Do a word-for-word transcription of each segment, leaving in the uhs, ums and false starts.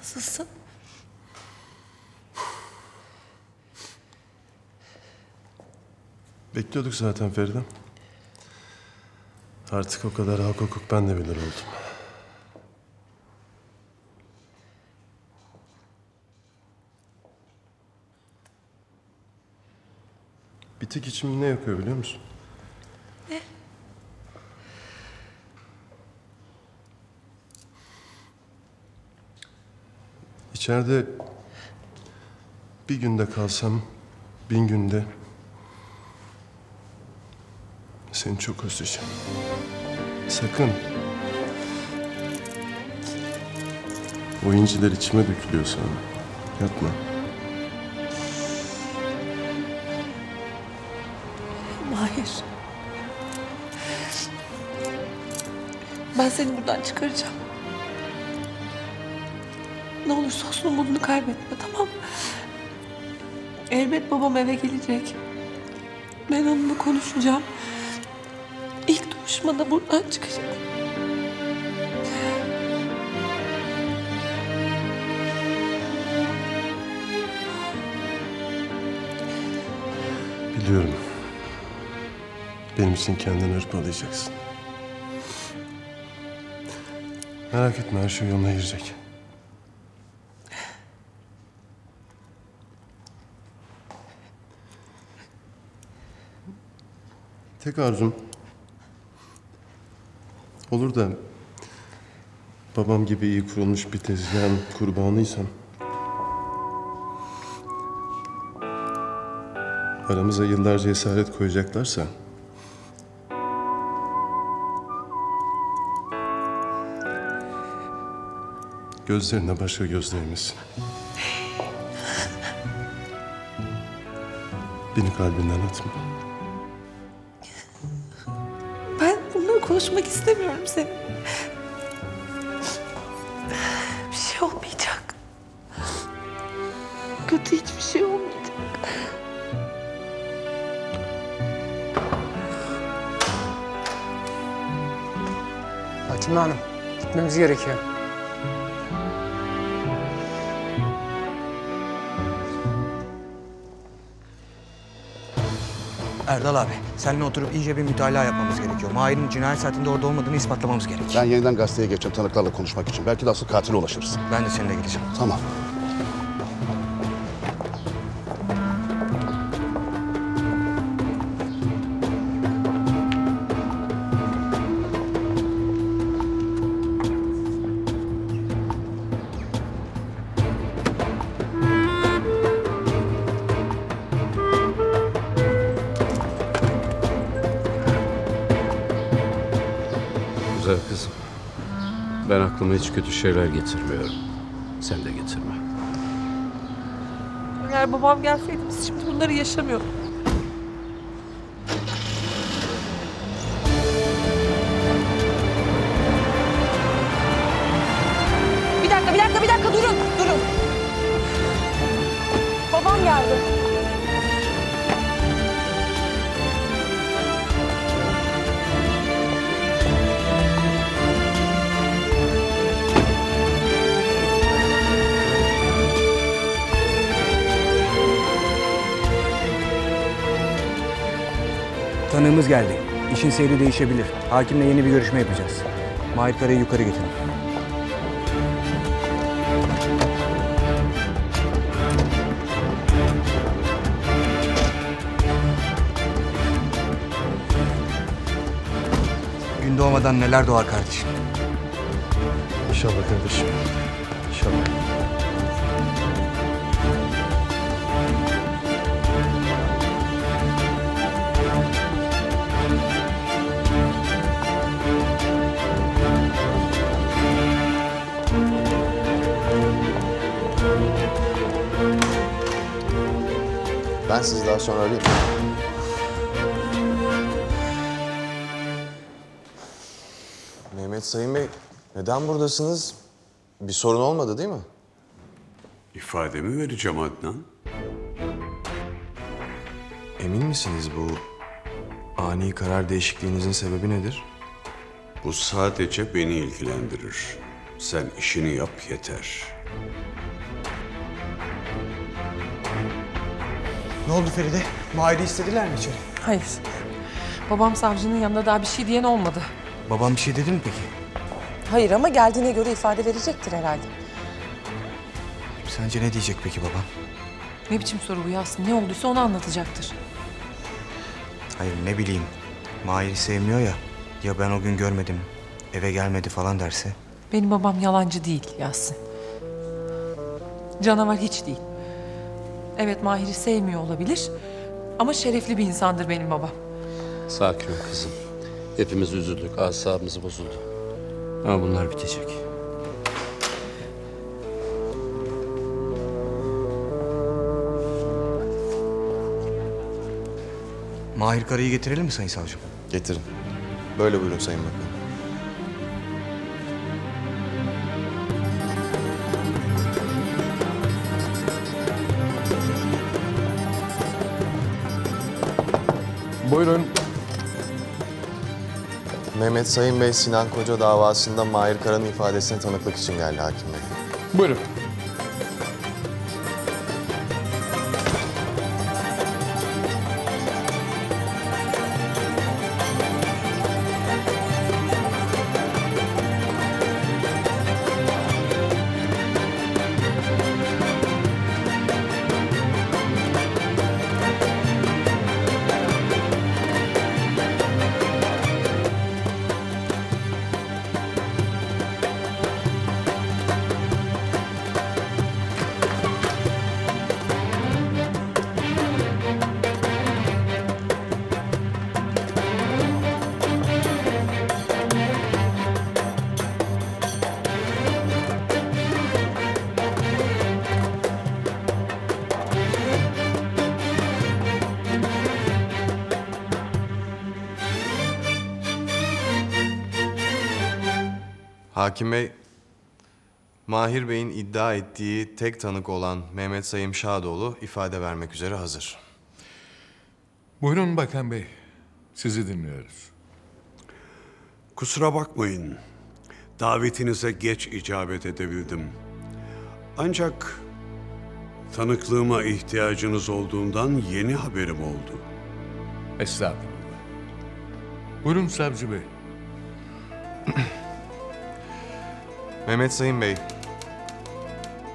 Nasılsın? Bekliyorduk zaten Feride. Artık o kadar hak hukuk ben de bilir oldum. Bir tek içimi ne yakıyor biliyor musun? Ne? İçeride bir günde kalsam, bin günde seni çok özleyeceğim. Sakın. O inciler içime dökülüyor sana. Yapma. Mahir. Ben seni buradan çıkaracağım. Ne olursa olsun umudunu kaybetme, tamam mı? Elbet babam eve gelecek. Ben onunla konuşacağım. İlk duruşmada buradan çıkacak. Biliyorum. Benim için kendini hırpalayacaksın. Merak etme, her şey yoluna girecek. Tek arzum, olur da babam gibi iyi kurulmuş bir tezgahın kurbanıysam, aramıza yıllarca esaret koyacaklarsa, gözlerine başka gözlerimiz. Beni kalbinden atma. Konuşmak istemiyorum seninle. Bir şey olmayacak. Kötü hiçbir şey olmayacak. Fatime Hanım, gitmemiz gerekiyor. Erdal abi, seninle oturup iyice bir mütalaa yapmamız gerekiyor. Mahir'in cinayet saatinde orada olmadığını ispatlamamız gerekiyor. Ben yeniden gazeteye geçeceğim tanıklarla konuşmak için. Belki de asıl katile ulaşırız. Ben de seninle gideceğim. Tamam. Kızım, ben aklıma hiç kötü şeyler getirmiyorum. Sen de getirme. Eğer babam gelseydi biz şimdi bunları yaşamıyorduk. Bir dakika, bir dakika, bir dakika. Durun, durun. Babam geldi. Tanığımız geldi. İşin seyri değişebilir. Hakimle yeni bir görüşme yapacağız. Mahir Karan'ı yukarı getirin. Gün doğmadan neler doğar kardeşim. İnşallah kardeşim. İnşallah. Ben sizi daha sonra arayayım. Mehmet Sayın Bey, neden buradasınız? Bir sorun olmadı değil mi? İfademi vereceğim Adnan. Emin misiniz bu ani karar değişikliğinizin sebebi nedir? Bu sadece beni ilgilendirir. Sen işini yap yeter. Ne oldu Feride? Mahir'i istediler mi içeri? Hayır. Babam savcının yanında daha bir şey diyen olmadı. Babam bir şey dedi mi peki? Hayır ama geldiğine göre ifade verecektir herhalde. Sence ne diyecek peki babam? Ne biçim soru bu Yasin? Ne olduysa onu anlatacaktır. Hayır ne bileyim. Mahir'i sevmiyor ya. Ya ben o gün görmedim, eve gelmedi falan derse? Benim babam yalancı değil Yasin. Canavar hiç değil. Evet Mahir'i sevmiyor olabilir ama şerefli bir insandır benim babam. Sakin ol kızım. Hepimiz üzüldük, asabımız bozuldu. Ama bunlar bitecek. Mahir Kara'yı getirelim mi Sayın Savcım? Getirin. Böyle buyurun Sayın Bakan. Buyurun. Mehmet Saim Bey, Sinan Koca davasında Mahir Karan'ın ifadesine tanıklık için geldi hakim bey. Buyurun. Hakim Bey, Mahir Bey'in iddia ettiği tek tanık olan Mehmet Saim Şadoğlu ifade vermek üzere hazır. Buyurun Bakan Bey, sizi dinliyoruz. Kusura bakmayın, davetinize geç icabet edebildim. Ancak tanıklığıma ihtiyacınız olduğundan yeni haberim oldu. Estağfurullah. Buyurun Savcı Bey. Mehmet Sayın Bey,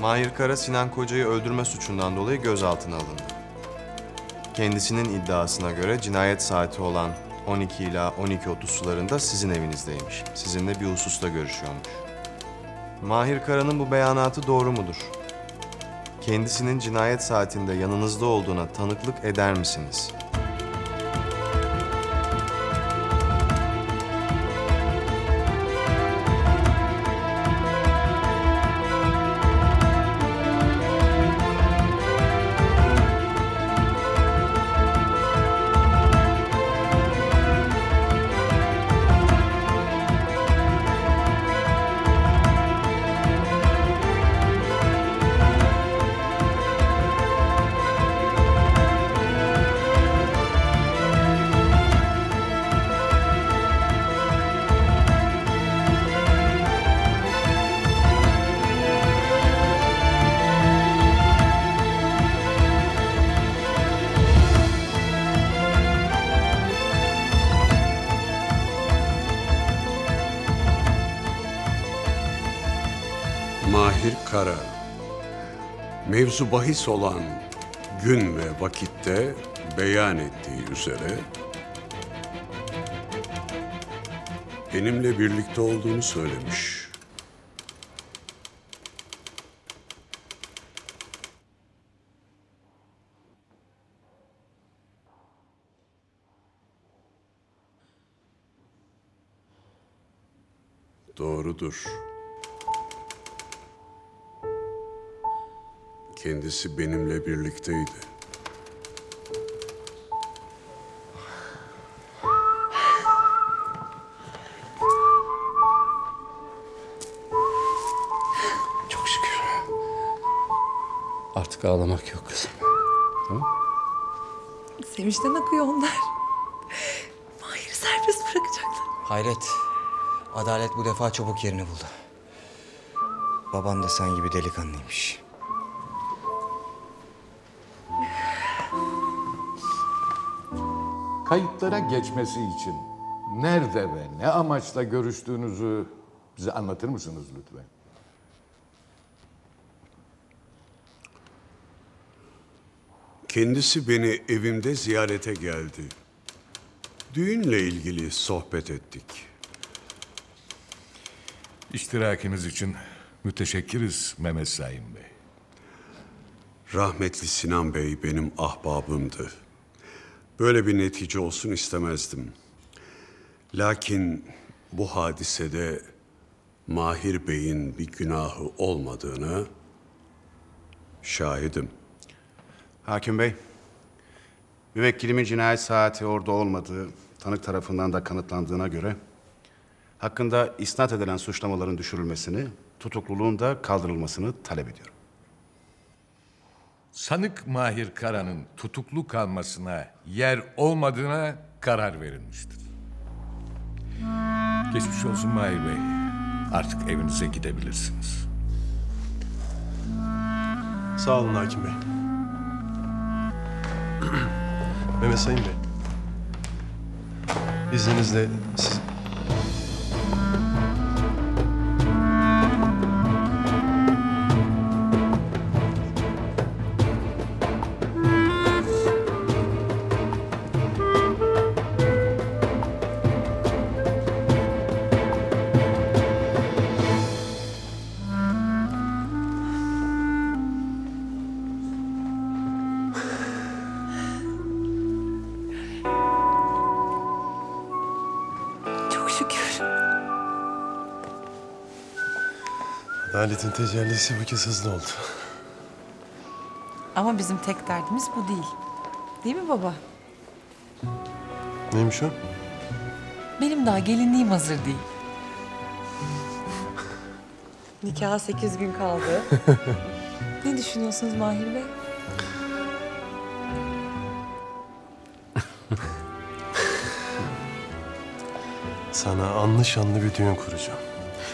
Mahir Kara Sinan Koca'yı öldürme suçundan dolayı gözaltına alındı. Kendisinin iddiasına göre cinayet saati olan on iki ila on iki otuz sularında sizin evinizdeymiş. Sizinle bir hususla görüşüyormuş. Mahir Kara'nın bu beyanatı doğru mudur? Kendisinin cinayet saatinde yanınızda olduğuna tanıklık eder misiniz? Mahir Kara, mevzu bahis olan gün ve vakitte beyan ettiği üzere benimle birlikte olduğunu söylemiş. Doğrudur. Kendisi benimle birlikteydi. Çok şükür. Artık ağlamak yok kızım. Tamam. Sevinçten akıyor onlar. Mahir'i serbest bırakacaklar. Hayret. Adalet bu defa çabuk yerini buldu. Baban da sen gibi delikanlıymış. Kayıtlara geçmesi için nerede ve ne amaçla görüştüğünüzü bize anlatır mısınız lütfen? Kendisi beni evimde ziyarete geldi. Düğünle ilgili sohbet ettik. İştirakiniz için müteşekkiriz Mehmet Saim Bey. Rahmetli Sinan Bey benim ahbabımdı. Böyle bir netice olsun istemezdim. Lakin bu hadisede Mahir Bey'in bir günahı olmadığına şahidim. Hakim Bey, müvekkilimin cinayet saati orada olmadığı, tanık tarafından da kanıtlandığına göre hakkında isnat edilen suçlamaların düşürülmesini, tutukluluğun da kaldırılmasını talep ediyorum. Sanık Mahir Karan'ın tutuklu kalmasına yer olmadığına karar verilmiştir. Geçmiş olsun Mahir Bey. Artık evinize gidebilirsiniz. Sağ olun Hakim Bey. Mehmet Sayın Bey. İzninizle siz... Adaletin tecellisi bu kez hızlı oldu. Ama bizim tek derdimiz bu değil. Değil mi baba? Neymiş o? Benim daha gelinliğim hazır değil. Nikaha sekiz gün kaldı. Ne düşünüyorsunuz Mahir Bey? Sana anlı şanlı bir düğün kuracağım.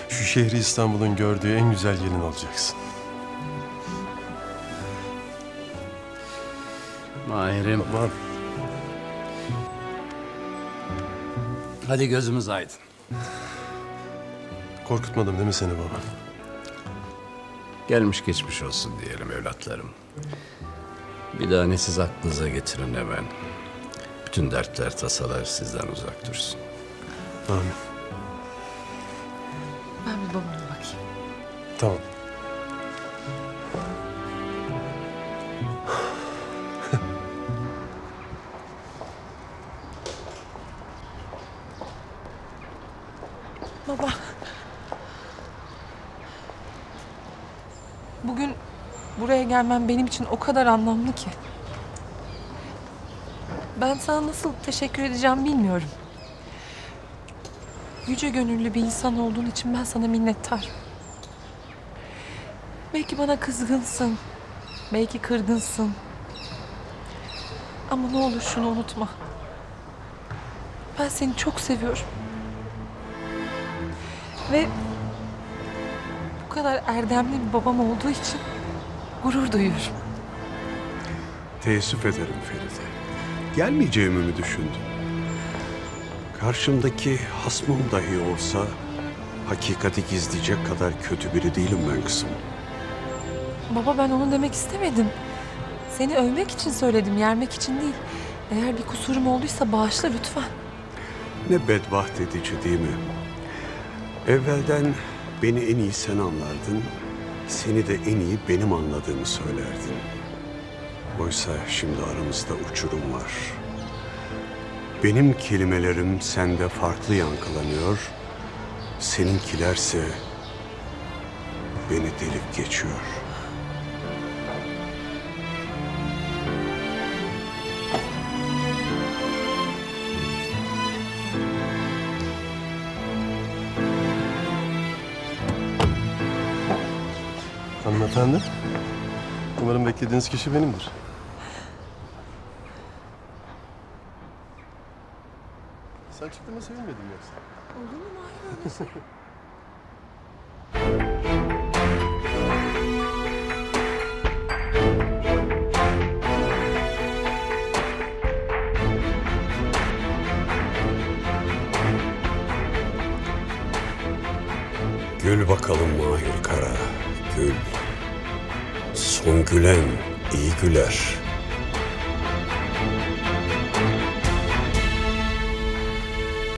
Şu şehri İstanbul'un gördüğü en güzel gelin olacaksın. Mahir'im. Tamam. Hadi gözümüz aydın. Korkutmadım değil mi seni baba? Gelmiş geçmiş olsun diyelim evlatlarım. Bir daha ne siz aklınıza getirin ne ben. Bütün dertler, tasalar sizden uzak dursun. Amin. Babama bakayım. Tamam. Baba. Bugün buraya gelmem benim için o kadar anlamlı ki. Ben sana nasıl teşekkür edeceğim bilmiyorum. Yüce gönüllü bir insan olduğun için ben sana minnettarım. Belki bana kızgınsın, belki kırgınsın. Ama ne olur şunu unutma. Ben seni çok seviyorum. Ve bu kadar erdemli bir babam olduğu için gurur duyuyorum. Teessüf ederim Feride. Gelmeyeceğimi mi düşündün? Karşımdaki hasmım dahi olsa hakikati gizleyecek kadar kötü biri değilim ben kızım. Baba ben onu demek istemedim. Seni övmek için söyledim, yermek için değil. Eğer bir kusurum olduysa bağışla lütfen. Ne bedbaht edici değil mi? Evvelden beni en iyi sen anlardın, seni de en iyi benim anladığımı söylerdin. Oysa şimdi aramızda uçurum var. Benim kelimelerim sende farklı yankılanıyor, seninkilerse beni delip geçiyor. Hanımefendi, umarım beklediğiniz kişi benimdir. Sen çıktığıma sevinmedin yoksa. Olur mu? Hayır, öyle. Gül bakalım Mahir Kara, gül. Son gülen iyi güler.